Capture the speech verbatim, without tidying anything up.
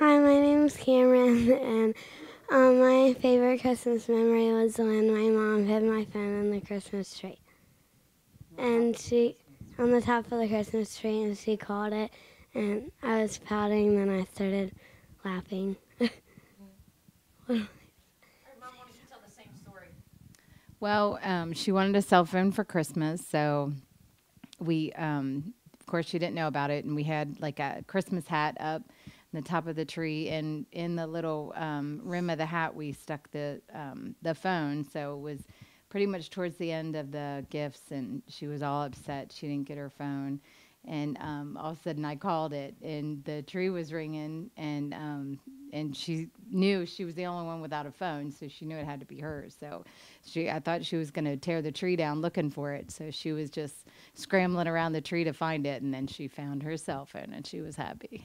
Hi, my name is Cameron, and um, my favorite Christmas memory was when my mom hid my phone on the Christmas tree, and she on the top of the Christmas tree, and she caught it, and I was pouting, then I started laughing. Well, um, she wanted a cell phone for Christmas, so we, um, of course, she didn't know about it, and we had like a Christmas hat up on the top of the tree, and in the little um, rim of the hat, we stuck the um, the phone. So it was pretty much towards the end of the gifts, and she was all upset she didn't get her phone. And um, all of a sudden, I called it, and the tree was ringing, and um, and she knew she was the only one without a phone, so she knew it had to be hers. So she, I thought she was going to tear the tree down looking for it, so she was just scrambling around the tree to find it, and then she found her cell phone, and she was happy.